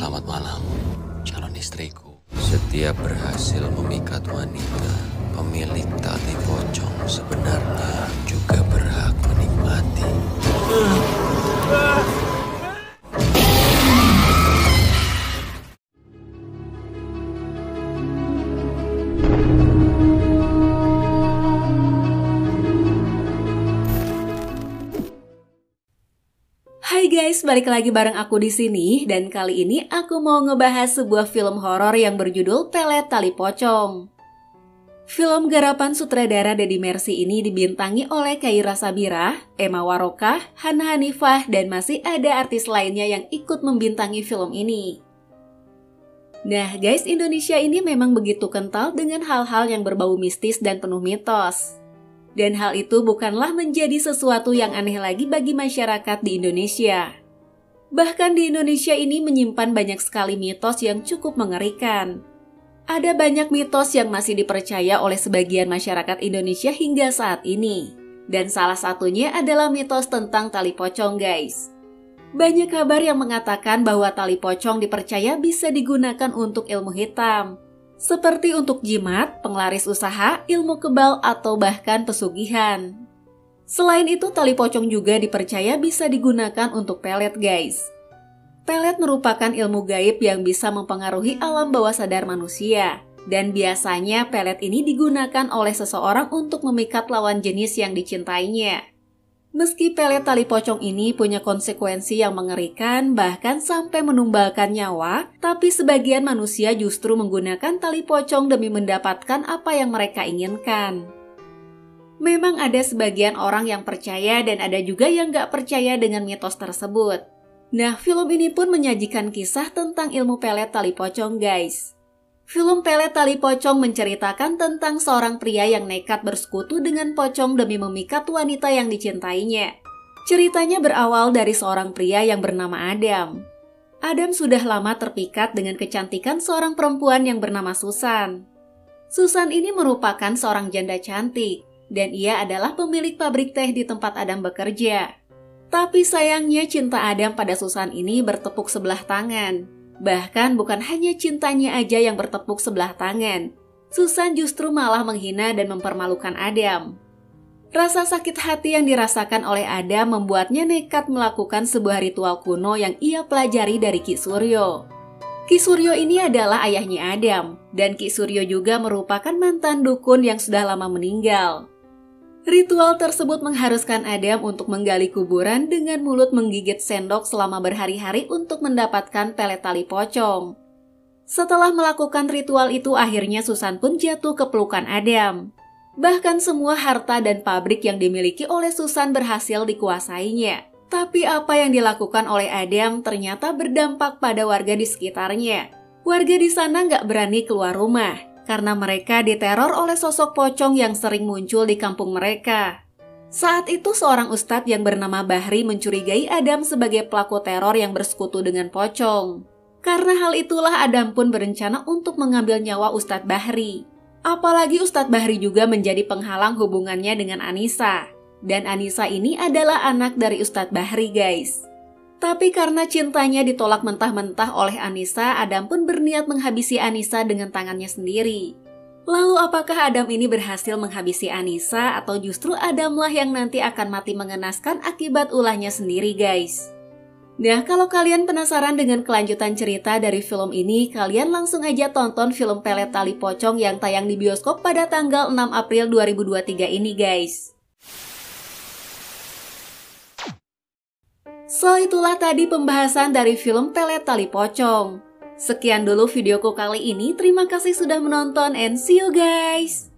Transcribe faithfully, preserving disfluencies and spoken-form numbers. Selamat malam, calon istriku. Setiap berhasil memikat wanita, pemilik tali pocong sebenarnya juga berhak menikmati. Guys, balik lagi bareng aku di sini dan kali ini aku mau ngebahas sebuah film horor yang berjudul Pelet Tali Pocong. Film garapan sutradara Dedi Mersi ini dibintangi oleh Kaira Sabira, Emma Warokah, Hannah Hanifah, dan masih ada artis lainnya yang ikut membintangi film ini. Nah guys, Indonesia ini memang begitu kental dengan hal-hal yang berbau mistis dan penuh mitos. Dan hal itu bukanlah menjadi sesuatu yang aneh lagi bagi masyarakat di Indonesia. Bahkan di Indonesia ini menyimpan banyak sekali mitos yang cukup mengerikan. Ada banyak mitos yang masih dipercaya oleh sebagian masyarakat Indonesia hingga saat ini. Dan salah satunya adalah mitos tentang tali pocong, guys. Banyak kabar yang mengatakan bahwa tali pocong dipercaya bisa digunakan untuk ilmu hitam. Seperti untuk jimat, penglaris usaha, ilmu kebal, atau bahkan pesugihan. Selain itu, tali pocong juga dipercaya bisa digunakan untuk pelet, guys. Pelet merupakan ilmu gaib yang bisa mempengaruhi alam bawah sadar manusia. Dan biasanya pelet ini digunakan oleh seseorang untuk memikat lawan jenis yang dicintainya. Meski pelet tali pocong ini punya konsekuensi yang mengerikan bahkan sampai menumbalkan nyawa, tapi sebagian manusia justru menggunakan tali pocong demi mendapatkan apa yang mereka inginkan. Memang ada sebagian orang yang percaya dan ada juga yang gak percaya dengan mitos tersebut. Nah, film ini pun menyajikan kisah tentang ilmu pelet tali pocong, guys. Film Pelet Tali Pocong menceritakan tentang seorang pria yang nekat bersekutu dengan pocong demi memikat wanita yang dicintainya. Ceritanya berawal dari seorang pria yang bernama Adam. Adam sudah lama terpikat dengan kecantikan seorang perempuan yang bernama Susan. Susan ini merupakan seorang janda cantik, dan ia adalah pemilik pabrik teh di tempat Adam bekerja. Tapi sayangnya cinta Adam pada Susan ini bertepuk sebelah tangan. Bahkan bukan hanya cintanya aja yang bertepuk sebelah tangan. Susan justru malah menghina dan mempermalukan Adam. Rasa sakit hati yang dirasakan oleh Adam membuatnya nekat melakukan sebuah ritual kuno yang ia pelajari dari Ki Suryo. Ki Suryo ini adalah ayahnya Adam, dan Ki Suryo juga merupakan mantan dukun yang sudah lama meninggal. Ritual tersebut mengharuskan Adam untuk menggali kuburan dengan mulut menggigit sendok selama berhari-hari untuk mendapatkan pelet tali pocong. Setelah melakukan ritual itu, akhirnya Susan pun jatuh ke pelukan Adam. Bahkan semua harta dan pabrik yang dimiliki oleh Susan berhasil dikuasainya. Tapi apa yang dilakukan oleh Adam ternyata berdampak pada warga di sekitarnya. Warga di sana nggak berani keluar rumah. Karena mereka diteror oleh sosok pocong yang sering muncul di kampung mereka. Saat itu seorang ustadz yang bernama Bahri mencurigai Adam sebagai pelaku teror yang bersekutu dengan pocong. Karena hal itulah Adam pun berencana untuk mengambil nyawa ustadz Bahri. Apalagi ustadz Bahri juga menjadi penghalang hubungannya dengan Anissa. Dan Anissa ini adalah anak dari ustadz Bahri, guys. Tapi karena cintanya ditolak mentah-mentah oleh Anissa, Adam pun berniat menghabisi Anissa dengan tangannya sendiri. Lalu apakah Adam ini berhasil menghabisi Anissa atau justru Adamlah yang nanti akan mati mengenaskan akibat ulahnya sendiri, guys? Nah, kalau kalian penasaran dengan kelanjutan cerita dari film ini, kalian langsung aja tonton film Pelet Tali Pocong yang tayang di bioskop pada tanggal enam April dua ribu dua puluh tiga ini, guys. So, itulah tadi pembahasan dari film Pelet Tali Pocong. Sekian dulu videoku kali ini, terima kasih sudah menonton and see you guys!